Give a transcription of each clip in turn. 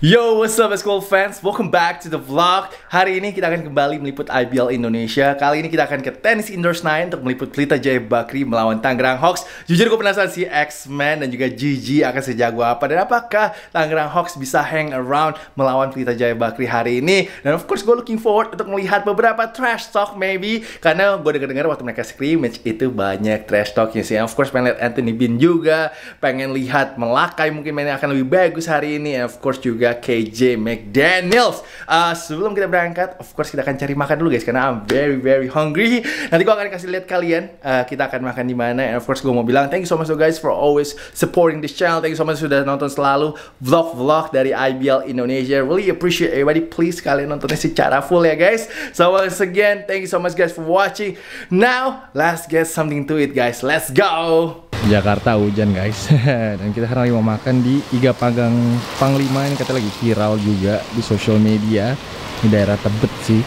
Yo, what's up school fans? Welcome back to the vlog. Hari ini kita akan kembali meliput IBL Indonesia. Kali ini kita akan ke Tenis Indoor 9 untuk meliput Pelita Jaya Bakri melawan Tangerang Hawks. Jujur gue penasaran si X-Men dan juga Gigi akan sejago apa. Dan apakah Tangerang Hawks bisa hang around melawan Pelita Jaya Bakri hari ini. Dan of course gue looking forward untuk melihat beberapa trash talk maybe. Karena gue denger-dengar waktu mereka scrimmage itu banyak trash talknya sih. Of course pengen lihat Anthony Bean juga. Pengen lihat Malachi mungkin mainnya akan lebih bagus hari ini. And of course juga KJ McDaniels. Sebelum kita berangkat, of course kita akan cari makan dulu guys, karena I'm very hungry. Nanti gue akan kasih lihat kalian kita akan makan di mana. And of course gue mau bilang thank you so much guys for always supporting this channel. Thank you so much sudah nonton selalu vlog-vlog dari IBL Indonesia. Really appreciate everybody. Please kalian nontonnya secara full ya guys. So once again, thank you so much guys for watching. Now let's get something to it guys. Let's go. Jakarta hujan guys. Dan kita hari mau makan di Iga Panggang Panglima. Ini kata lagi viral juga di social media. Di daerah Tebet sih.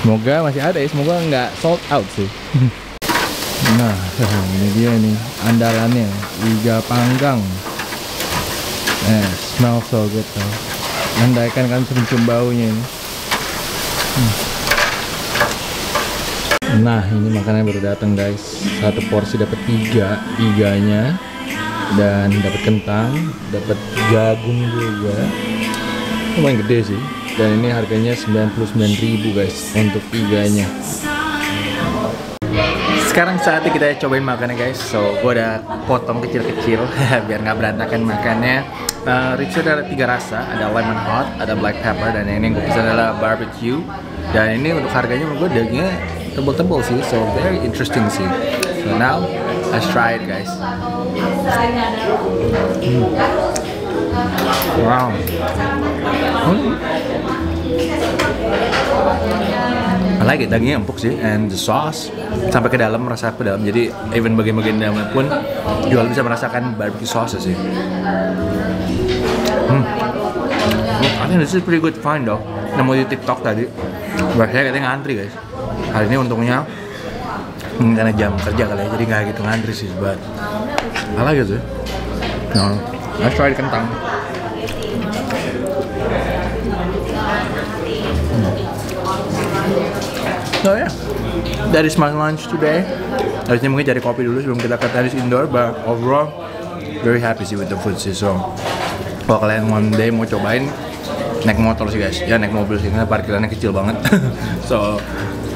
Semoga masih ada ya, semoga nggak sold out sih. Nah, ini dia nih andalannya Iga Panggang. Smell so good tuh. Andaikan kan cium baunya ini. Nah, ini makanan baru datang guys. Satu porsi dapat tiga iganya, dan dapat kentang, dapat jagung juga. Lumayan gede sih. Dan ini harganya 99.000 guys untuk iganya. Sekarang saatnya kita cobain makannya guys. So, gue udah potong kecil-kecil biar nggak berantakan makannya. Richard ada 3 rasa, ada lemon hot, ada black pepper, dan ini gue pesan adalah barbecue. Dan ini untuk harganya menurut gue dagingnya tebal-tebal sih, so very interesting sih. So now, let's try it guys. Wow. I like it, dagingnya empuk sih, and the sauce sampai ke dalam, merasa ke dalam. Jadi even bagian-bagian dalamnya pun juga bisa merasakan barbecue sauce sih. I think this is pretty good find though. Nemu di TikTok tadi, biasanya katanya ngantri guys. Hari ini untungnya karena jam kerja kali ya, jadi nggak gitu ngantri sih, but malah gitu. Nah, let's try the kentang. So yeah, that is my lunch today. Harusnya mungkin cari kopi dulu sebelum kita ke tenis indoor, but overall very happy sih with the food sih. So kalau kalian one day mau cobain, naik motor sih guys, ya naik mobil sih karena parkirannya kecil banget. So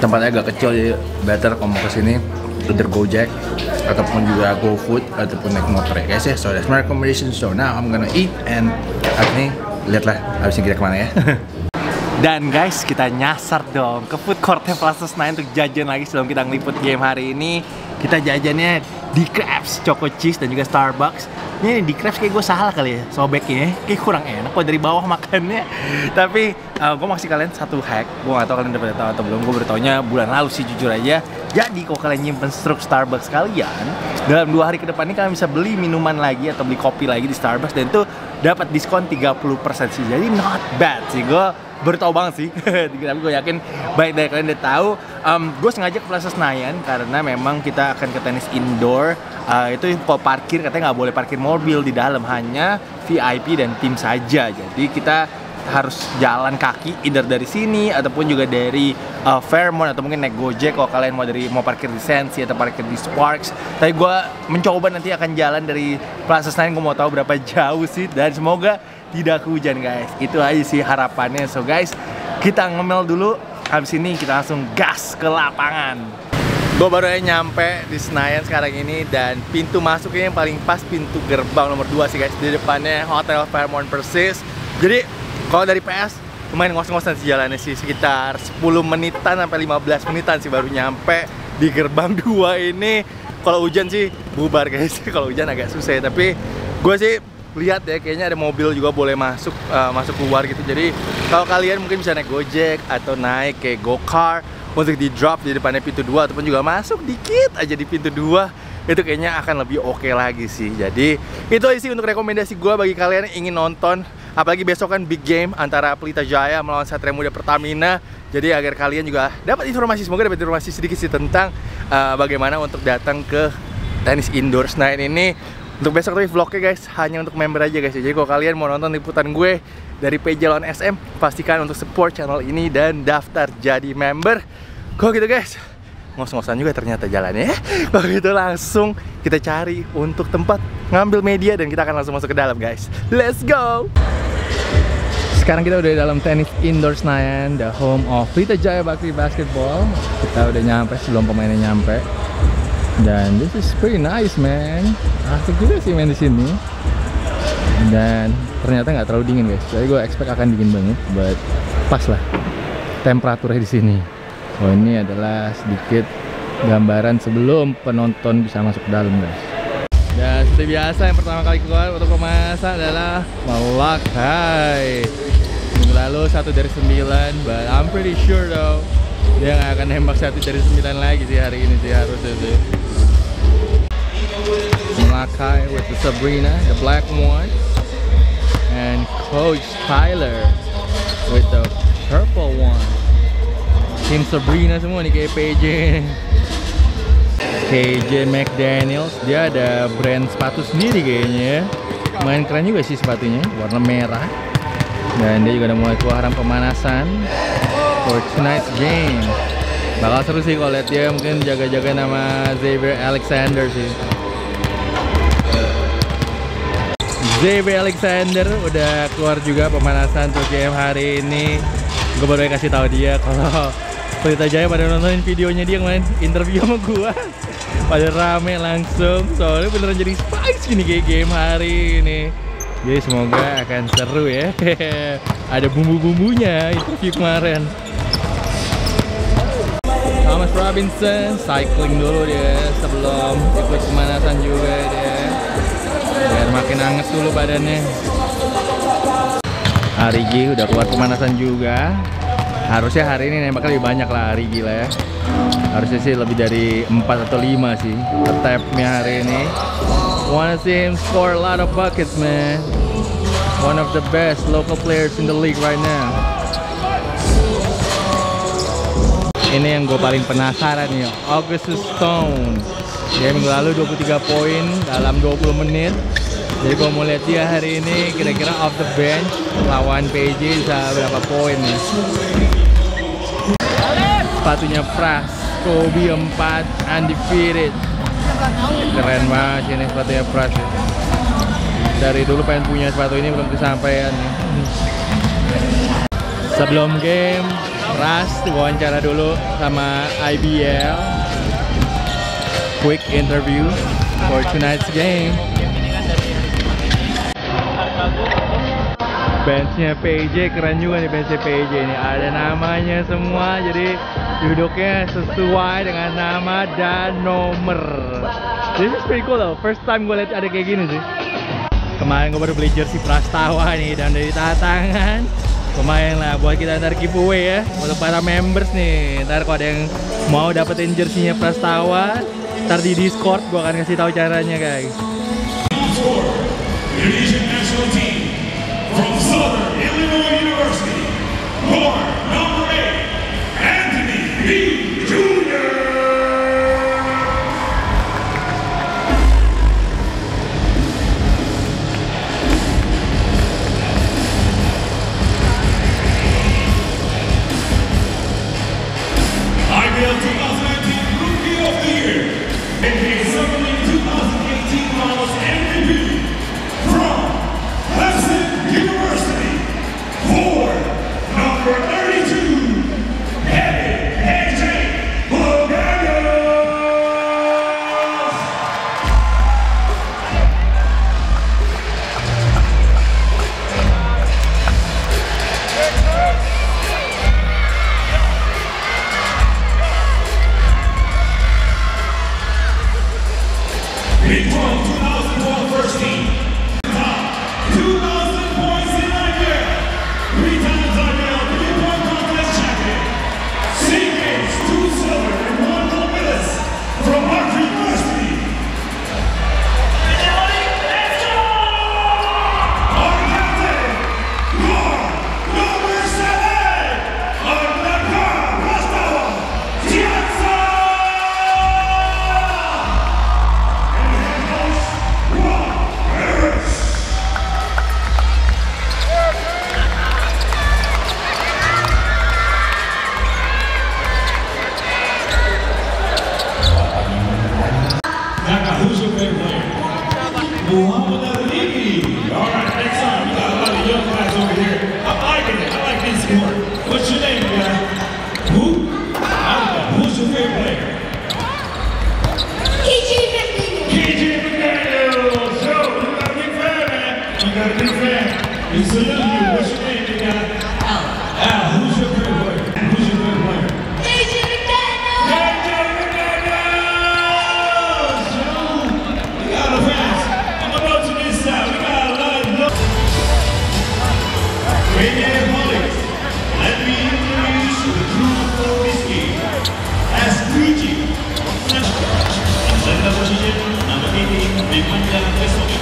tempatnya agak kecil, jadi better kalau mau kesini either Gojek ataupun juga GoFood ataupun naik motor ya guys ya. So that's my recommendation. So now I'm gonna eat and akhirnya lihatlah habisnya kita kemana ya. Dan guys, kita nyasar dong ke food courtnya Plaza Senayan untuk jajan lagi sebelum kita ngeliput game hari ini. Kita jajannya di Crepes Choco Cheese dan juga Starbucks. Ini di Crepes kayak gue salah kali ya, sobeknya kayak kurang enak kok dari bawah makannya. Tapi gue mau kasih kalian satu hack. Gue gak tau kalian udah pada tahu atau belum, gue baru taunya bulan lalu sih jujur aja. Jadi kalau kalian nyimpen struk Starbucks kalian, dalam 2 hari ke depan ini kalian bisa beli minuman lagi atau beli kopi lagi di Starbucks. Dan itu dapat diskon 30% sih, jadi not bad sih. Gue baru tau banget sih, tapi gue yakin baik dari kalian udah tahu. Gue sengaja ke Plaza Senayan karena memang kita akan ke tenis indoor. Itu kalau parkir katanya nggak boleh parkir mobil di dalam, hanya VIP dan tim saja. Jadi kita harus jalan kaki, either dari sini ataupun juga dari Fairmont atau mungkin naik Gojek kalau kalian mau parkir di Sensi atau parkir di Sparks. Tapi gue mencoba nanti akan jalan dari Plaza Senayan, gue mau tahu berapa jauh sih, dan semoga tidak hujan guys. Itu aja sih harapannya. So guys, kita ngemel dulu, habis ini kita langsung gas ke lapangan. Gue baru aja nyampe di Senayan sekarang ini, dan pintu masuknya yang paling pas pintu gerbang nomor 2 sih guys. Di depannya Hotel Fairmont persis. Jadi kalau dari PS lumayan ngos-ngosan sih jalannya sih, sekitar 10 menitan sampai 15 menitan sih baru nyampe di gerbang 2 ini. Kalau hujan sih bubar guys. Kalau hujan agak susah ya, tapi gue sih lihat ya, kayaknya ada mobil juga boleh masuk masuk keluar gitu. Jadi kalau kalian mungkin bisa naik Gojek atau naik kayak GoCar untuk di drop di depannya pintu 2 ataupun juga masuk dikit aja di pintu 2, itu kayaknya akan lebih oke lagi sih. Jadi itu sih untuk rekomendasi gue bagi kalian yang ingin nonton, apalagi besok kan big game antara Pelita Jaya melawan Satria Muda Pertamina. Jadi agar kalian juga dapat informasi, semoga dapat informasi sedikit sih tentang bagaimana untuk datang ke tenis indoor Senayan ini. Untuk besok tapi vlognya guys hanya untuk member aja guys. Jadi kalau kalian mau nonton liputan gue dari PJ lawan SM, pastikan untuk support channel ini dan daftar jadi member. Kok gitu guys, ngos-ngosan juga ternyata jalannya. Kalau gitu langsung kita cari untuk tempat ngambil media dan kita akan langsung masuk ke dalam guys. Let's go! Sekarang kita udah di dalam Tenis Indoor 9, the home of Pelita Jaya Bakri Basketball. Kita udah nyampe sebelum pemainnya nyampe. Dan this is pretty nice man. Asik juga sih main di sini. Dan ternyata nggak terlalu dingin guys. Jadi gue expect akan dingin banget, but pas lah temperaturnya di sini. Oh ini adalah sedikit gambaran sebelum penonton bisa masuk ke dalam guys. Dan seperti biasa yang pertama kali keluar untuk pemasak adalah Malachi. Minggu lalu 1 dari 9, but I'm pretty sure though dia nggak akan nembak 1 dari 9 lagi sih hari ini sih harusnya sih. Malachi with the Sabrina, the black one. And Coach Tyler with the purple one. Tim Sabrina semua nih kayak PJ. KJ McDaniels, dia ada brand sepatu sendiri kayaknya. Main keren juga sih sepatunya, warna merah. Dan dia juga udah mulai keluaran pemanasan for tonight's game. Bakal seru sih kalau lihat dia, mungkin jaga-jaga nama Xavier Alexander sih. J.B. Alexander udah keluar juga pemanasan untuk game hari ini. Gue baru kasih tahu dia kalau Pelita Jaya pada nontonin videonya dia kemarin interview sama gue. Pada rame langsung, soalnya beneran jadi spikes gini kayak game hari ini. Jadi semoga akan seru ya. Ada bumbu-bumbunya interview kemarin. Thomas Robinson cycling dulu dia sebelum ikut pemanasan juga dia. Biar makin hangat dulu badannya. Riggie udah keluar pemanasan juga. Harusnya hari ini nembaknya lebih banyak lah Riggie lah ya. Harusnya sih lebih dari 4 atau 5 sih tap-nya hari ini. Wanna see him score a lot of buckets man. One of the best local players in the league right now. Ini yang gue paling penasaran nih, Augustus Stone. Dia minggu lalu 23 poin dalam 20 menit. Jadi gue mau lihat dia hari ini kira-kira off the bench lawan PJ bisa berapa poin ya. Sepatunya Pras, Kobe 4 undefeated. Keren banget ini sepatunya Pras ya. Dari dulu pengen punya sepatu ini belum kesampaian ya. Sebelum game Pras diwawancara dulu sama IBL. Quick interview for tonight's game. Benchnya PJ keren juga nih, bench PJ ini ada namanya semua, jadi duduknya sesuai dengan nama dan nomor. This is pretty cool though. First time gue lihat ada kayak gini sih. Kemarin gue baru beli jersey Prastawa nih dan dari tatangan. Lumayan lah buat kita ntar giveaway ya untuk para members nih. Ntar kalau ada yang mau dapetin jersinya Prastawa, ntar di Discord gue akan kasih tahu caranya guys. From Plaza Senayan, from University, for number 32. What's your name, big guy? Al. Al, who's your favorite player? Who's your favorite player? KJ McDaniels! KJ McDaniels! We got a fans. I'm gonna go to this side. We got a lot of love. Great man, Mullis. Let me introduce you to the crew for this game. As Gigi. Saya posisi nama ini di panjang besok.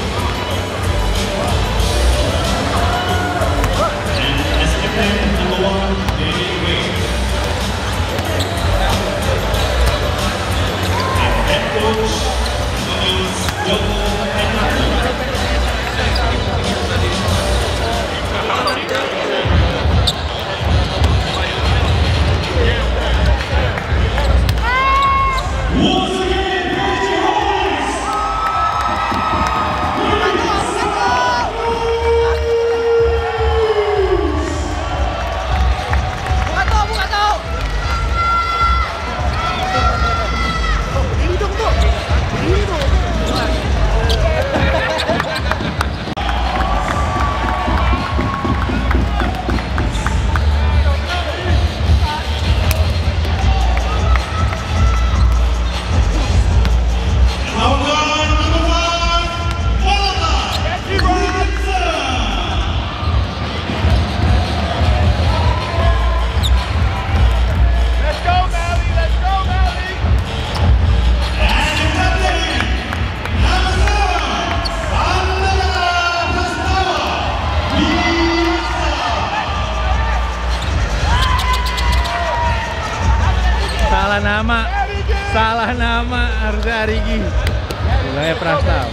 Salah nama harusnya Riggie. Mulai Prastawa.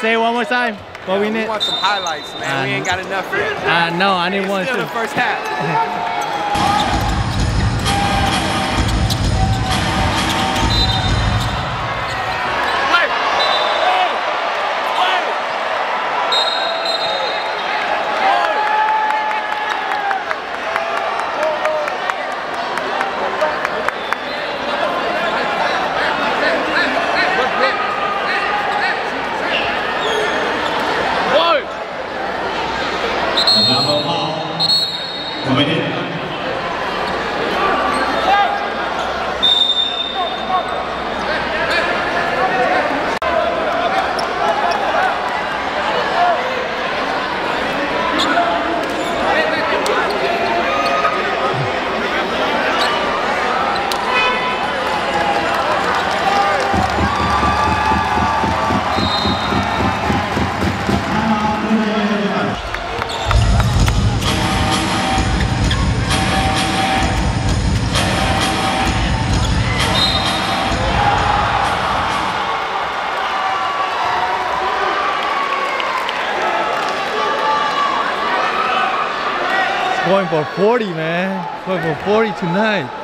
Say it one more time. But yeah, we want some highlights, man. We ain't got enough yet. I know. I didn't want to. Still the first half. Going for 40, man. Going for 40 tonight.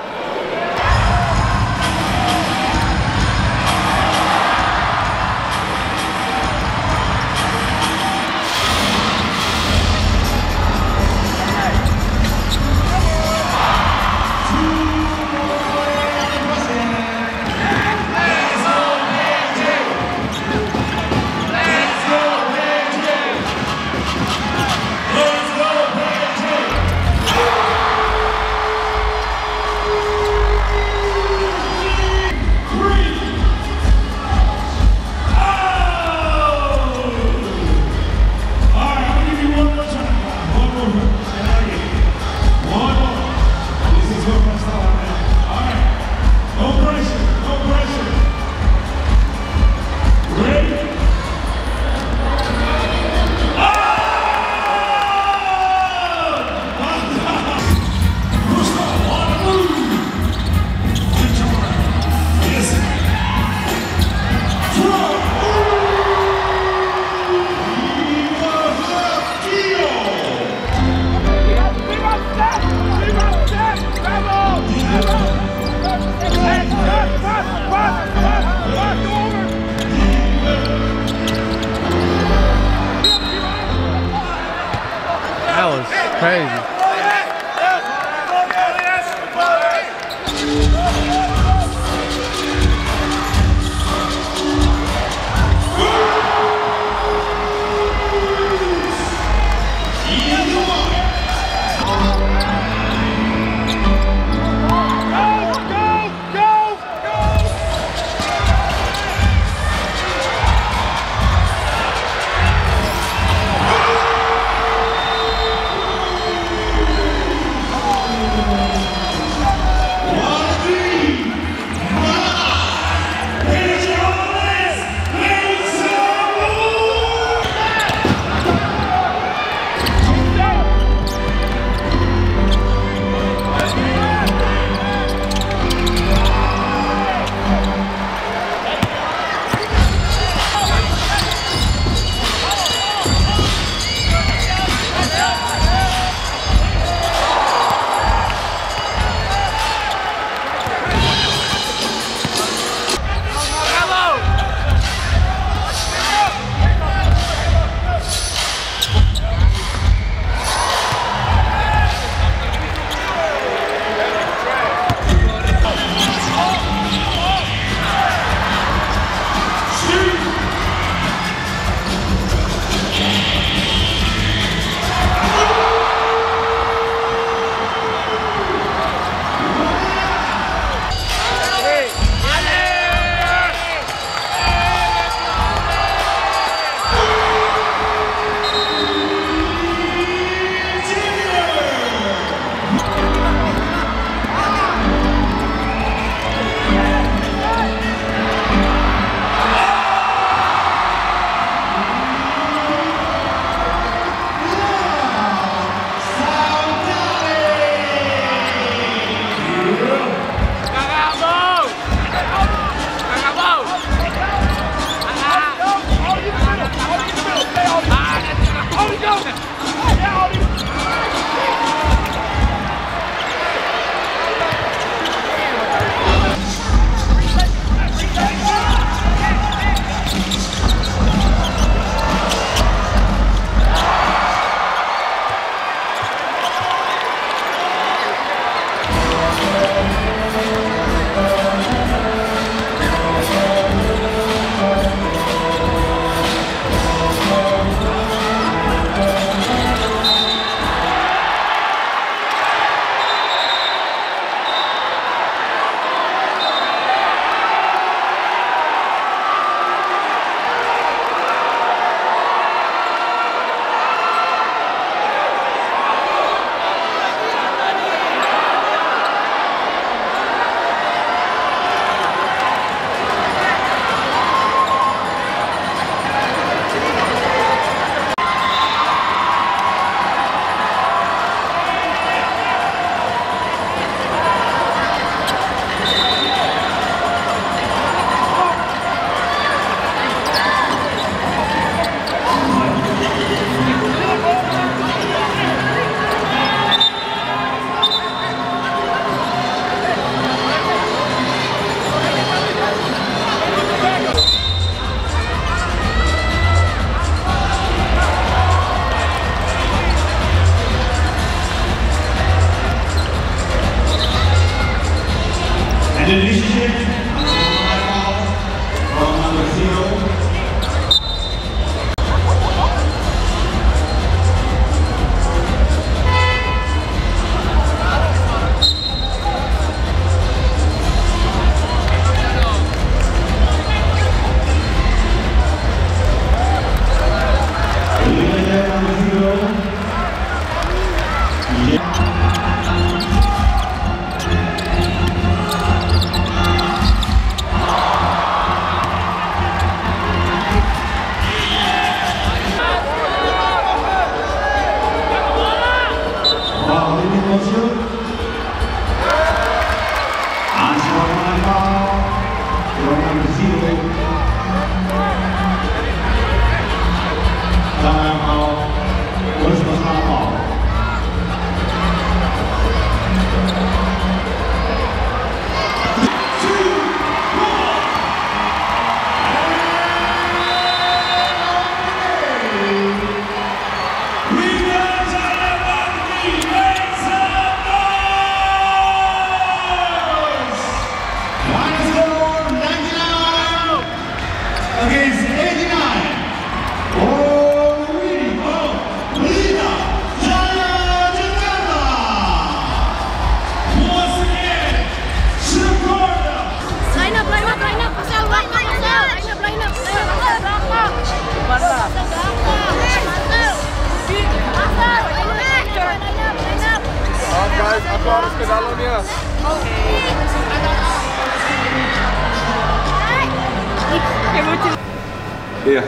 Iya,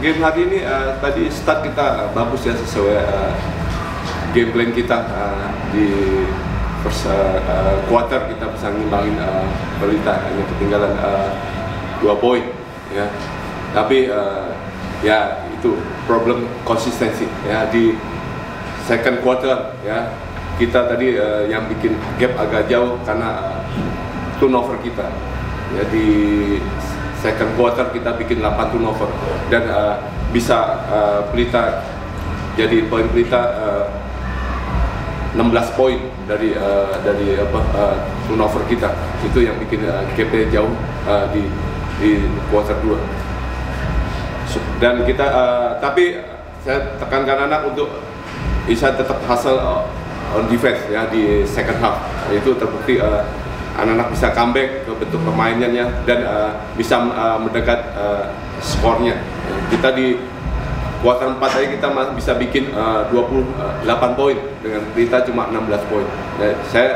game hari ini tadi start kita bagus ya sesuai game plan kita di first quarter kita bisa ngimbangin Pelita, hanya ketinggalan 2 poin ya. Tapi ya itu problem konsistensi ya di second quarter ya. Kita tadi yang bikin gap agak jauh karena turnover kita. Ya di second quarter kita bikin 8 turnover dan bisa Pelita jadi poin Pelita 16 poin dari apa turnover kita. Itu yang bikin gapnya jauh di quarter 2. Dan kita tapi saya tekankan anak untuk bisa tetap hasil on defense ya di second half. Itu terbukti anak-anak bisa comeback ke bentuk permainannya dan bisa mendekat skornya. Kita di kuartal 4 aja kita masih bisa bikin 28 poin dengan Pelita cuma 16 poin. Nah, saya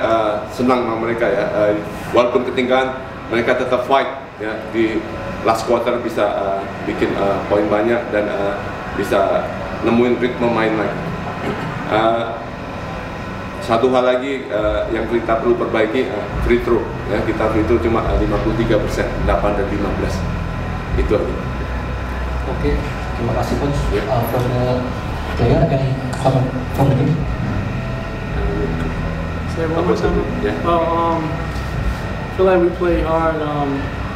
senang sama mereka ya, walaupun ketinggalan mereka tetap fight ya, di last quarter bisa bikin poin banyak dan bisa nemuin ritme main lagi. Satu hal lagi yang kita perlu perbaiki, free throw ya, kita free throw cuma 53%, 8 dan 15. Itu aja. Oke, terima kasih coach. From the player akan from the game. Say one more time. Yeah. Feel like we play hard.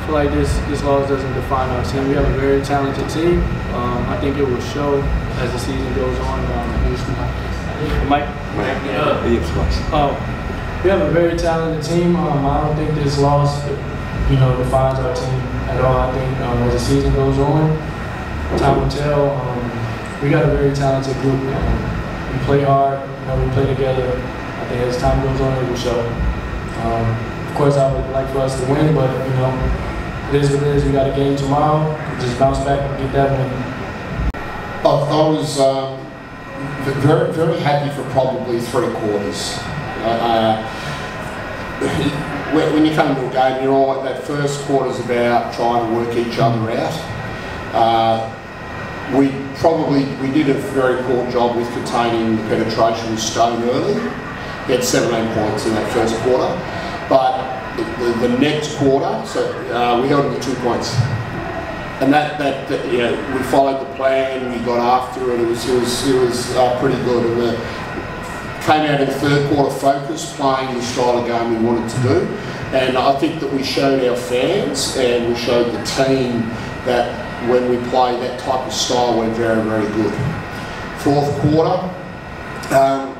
Feel like this loss doesn't define our team. We have a very talented team. I think it will show as the season goes on. We have a very talented team. I don't think this loss, defines our team at all. I think as the season goes on, time will tell. We got a very talented group. We play hard. We play together. I think as time goes on, it will show. Of course, I would like for us to win, but it is what it is. We got a game tomorrow. We just bounce back and get that win. Very, very happy for probably 3 quarters. When you come into a game, you're all that first quarter's about trying to work each other out. We did a very poor job with containing the penetration of Stone early. He had 17 points in that first quarter, but the next quarter, so we held him to 2 points. And that yeah, we followed the plan. We got after it. It was pretty good. And came out in the third quarter focused, playing the style of game we wanted to do. And I think that we showed our fans and we showed the team that when we play that type of style, we're very, very good. Fourth quarter, I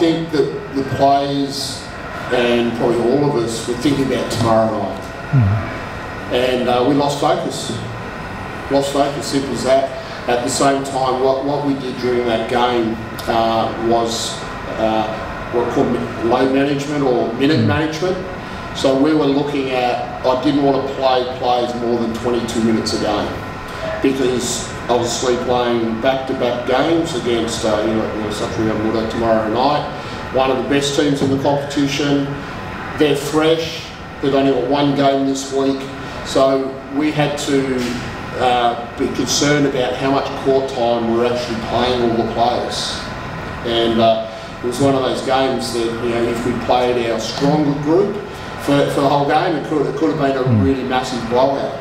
think that the players and probably all of us were thinking about tomorrow night, and we lost focus. Lost focus, simple as that. At the same time, what we did during that game was what called load management or minute management. So we were looking at, I didn't want to play plays more than 22 minutes a game because obviously playing back-to-back games against Satria Muda tomorrow night, one of the best teams in the competition. They're fresh. They've only got one game this week. So we had to be concerned about how much court time we're actually playing all the players. And It was one of those games that, you know, if we played our stronger group for the whole game, it could have been a really massive blowout.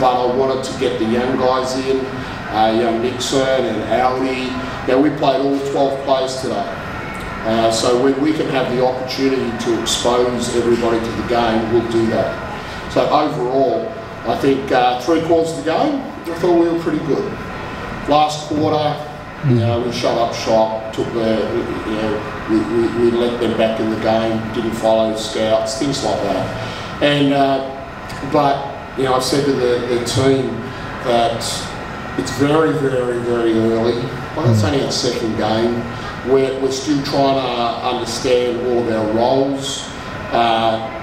But I wanted to get the young guys in, young Nixon and Aldi. Now we played all 12 plays today. So when we can have the opportunity to expose everybody to the game, we'll do that. So overall, I think 3 quarters of the game, I thought we were pretty good. Last quarter, you know, we shut up shop, took the, you know, we let them back in the game, didn't follow scouts, things like that. And but you know, I said to the team that it's very, very, very early. Well, it's only our second game. We're still trying to understand all of our roles.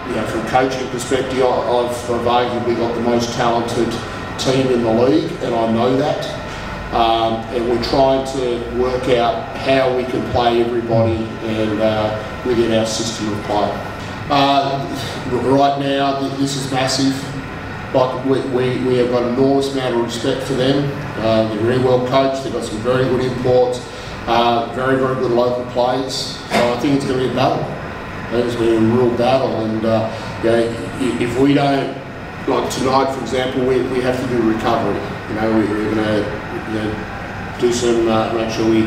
You know, from coaching perspective, I've arguably got the most talented team in the league, and I know that. And we're trying to work out how we can play everybody and within our system of play. Right now, this is massive. Like we have got an enormous amount of respect for them. They're very well coached. They've got some very good imports, very, very good local players. So I think it's going to be a battle. I think it's going to be a real battle. And you know, if we don't, like tonight, for example, we have to do recovery. You know, we're going to do some actually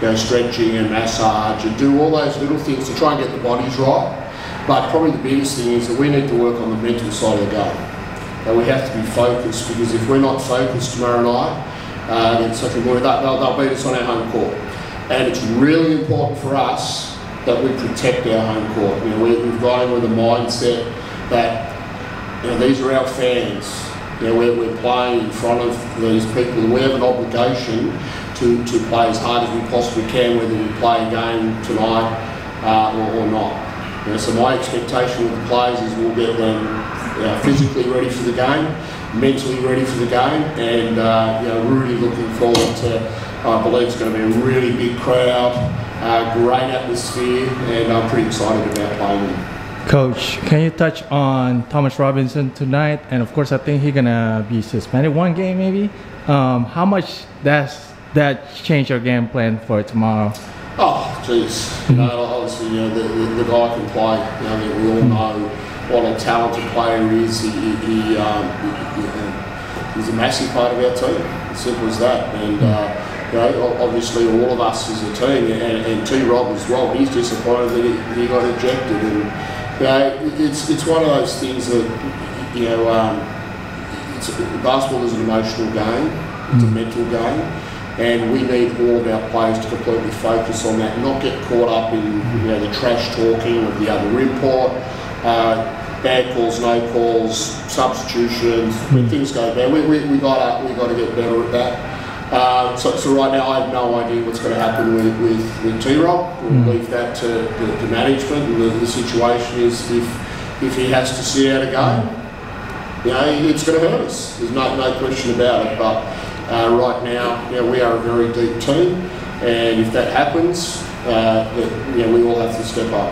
go stretching and massage and do all those little things to try and get the bodies right. But probably the biggest thing is that we need to work on the mental side of the game. And we have to be focused, because if we're not focused tomorrow night, then Satria Muda, they'll beat us on our home court. And it's really important for us that we protect our home court. You know, we've got in with a mindset that, you know, these are our fans. You know, we're playing in front of these people, and we have an obligation to play as hard as we possibly can, whether we play a game tonight or not. You know, so my expectation with the players is we'll get them physically ready for the game, mentally ready for the game, and you know, really looking forward to, I believe it's going to be a really big crowd, great atmosphere, and I'm pretty excited about playing them. Coach, can you touch on Thomas Robinson tonight? And of course, I think he's gonna be suspended one game maybe. How much does that change your game plan for tomorrow? Oh, geez. You know, obviously, you know, the guy can play. You know, I mean, we all know what a talented player he is. He's a massive part of our team. Simple as that. And you know, obviously, all of us as a team, and T-Rob as well. He's disappointed that he got ejected. And you know, it's one of those things that, you know, basketball is an emotional game, it's a mental game, and we need all of our players to completely focus on that, not get caught up in, you know, the trash talking of the other import, bad calls, no calls, substitutions. When things go bad, we got to get better at that. So right now I have no idea what's going to happen with T-Rob. We'll leave that to the management, and the situation is if he has to see out a game, you know, it's going to hurt us. There's no question about it. But right now, you know, we are a very deep team, and if that happens, you know, we all have to step up.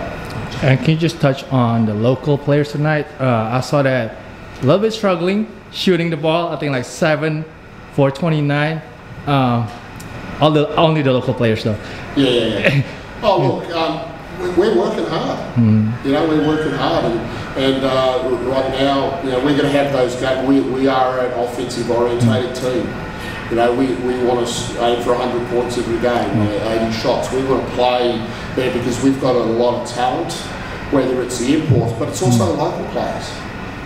And can you just touch on the local players tonight? I saw that a little bit struggling shooting the ball. I think like 7 for 29. Only the local players though. Yeah. Oh look, we're working hard. You know, we're working hard, and right now, you know, we're going to have those games. We are an offensive orientated team. You know, we want to aim for 100 points every game, 80 shots. We want to play there because we've got a lot of talent, whether it's the imports, but it's also the local players.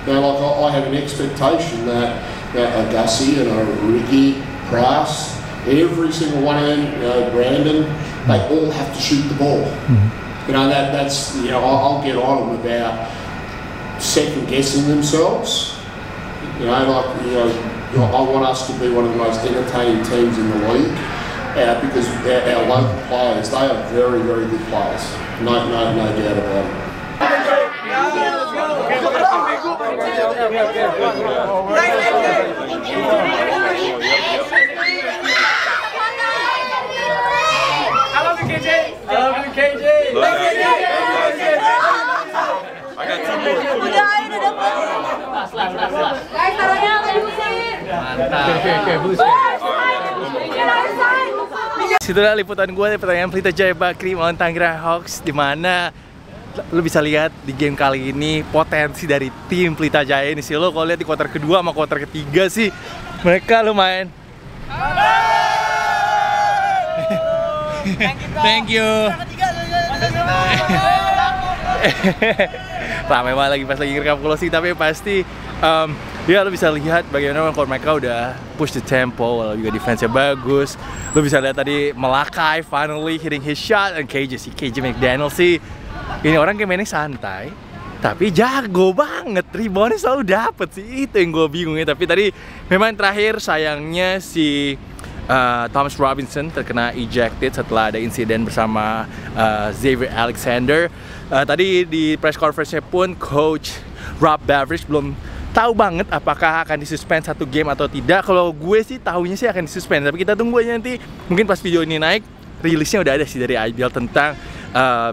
You know, like I have an expectation that Augustus and Riggie Brass, every single one of them, you know, Brandon, they all have to shoot the ball. You know, that's, you know, I'll get on them about second guessing themselves. You know, like, you know, I want us to be one of the most entertaining teams in the league, because our local players, they are very, very good players. No doubt about it. I love you, KJ. I got 2 more. Last. Okay, blue. Situlah liputan gue dari pertandingan Pelita Jaya Bakri melawan Tangerang Hawks, di mana lo bisa lihat di game kali ini potensi dari tim Pelita Jaya ini sih. Lo kalau lihat di kuarter kedua sama kuarter ketiga sih, mereka lumayan. Thank you. Ramai banget lagi pas lagi ngerekam closing, tapi pasti ya lo bisa lihat bagaimana kalau mereka udah push the tempo, lalu juga defense-nya bagus. Lo bisa lihat tadi Malachi finally hitting his shot, and KJ McDaniels sih. Ini orang kayak mainnya santai, tapi jago banget, reboundnya selalu dapet sih, itu yang gue bingungnya. Tapi tadi memang terakhir sayangnya si Thomas Robinson terkena ejected setelah ada insiden bersama Xavier Alexander. Tadi di press conference-nya pun coach Rob Beveridge belum tahu banget apakah akan disuspend satu game atau tidak. Kalau gue sih tahunya sih akan disuspend, tapi kita tunggu aja nanti. Mungkin pas video ini naik, rilisnya udah ada sih dari IBL tentang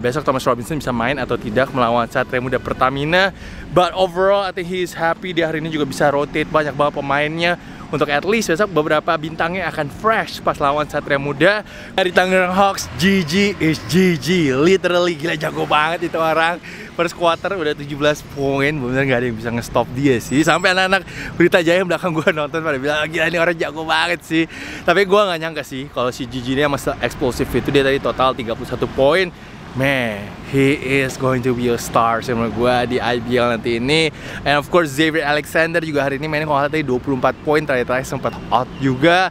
besok Thomas Robinson bisa main atau tidak melawan Satria Muda Pertamina. But overall, I think he's happy. Dia hari ini juga bisa rotate banyak banget pemainnya, untuk at least besok beberapa bintangnya akan fresh pas lawan Satria Muda. Dari Tangerang Hawks, Gigi is Gigi. Literally, gila jago banget itu orang. First quarter udah 17 poin, bener gak ada yang bisa nge-stop dia sih. Sampai anak-anak Pelita Jaya belakang gue nonton pada bilang, gila ini orang jago banget sih. Tapi gue gak nyangka sih kalau si Gigi ini sama eksplosif itu. Dia tadi total 31 poin. Man, he is going to be a star menurut gue di IBL nanti ini. And of course Xavier Alexander juga hari ini mainnya kalau tadi 24 poin, terakhir sempat out juga.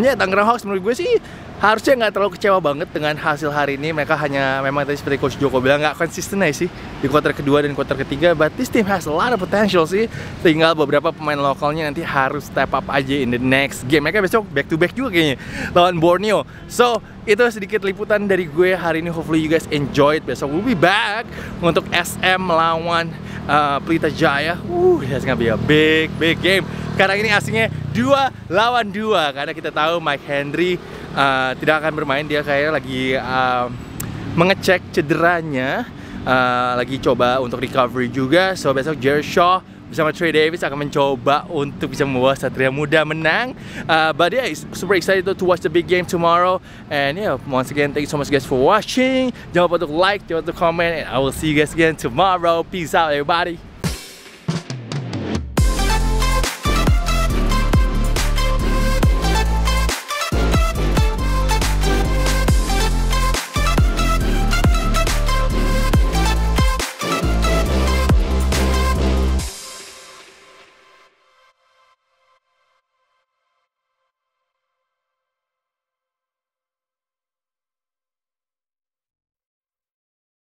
Ya Tangerang Hawks menurut gue sih harusnya nggak terlalu kecewa banget dengan hasil hari ini. Mereka hanya memang tadi seperti Coach Joko bilang nggak konsisten aja sih di kuarter kedua dan kuarter ketiga. But this team has a lot of potential sih. Tinggal beberapa pemain lokalnya nanti harus step up aja in the next game. Mereka besok back to back juga kayaknya lawan Borneo. So itu sedikit liputan dari gue hari ini. Hopefully you guys enjoyed. Besok we'll be back untuk SM melawan Pelita Jaya. That's gonna be a big game. Sekarang ini aslinya 2 lawan 2, karena kita tahu Mike Henry tidak akan bermain. Dia kayaknya lagi mengecek cederanya, lagi coba untuk recovery juga. So besok Jerry Shaw bersama Trey Davis akan mencoba untuk bisa membawa Satria Muda menang. But yeah, super excited to watch the big game tomorrow. And yeah, once again, thank you so much guys for watching. Jangan lupa untuk like, jangan lupa untuk comment, and I will see you guys again tomorrow. Peace out everybody.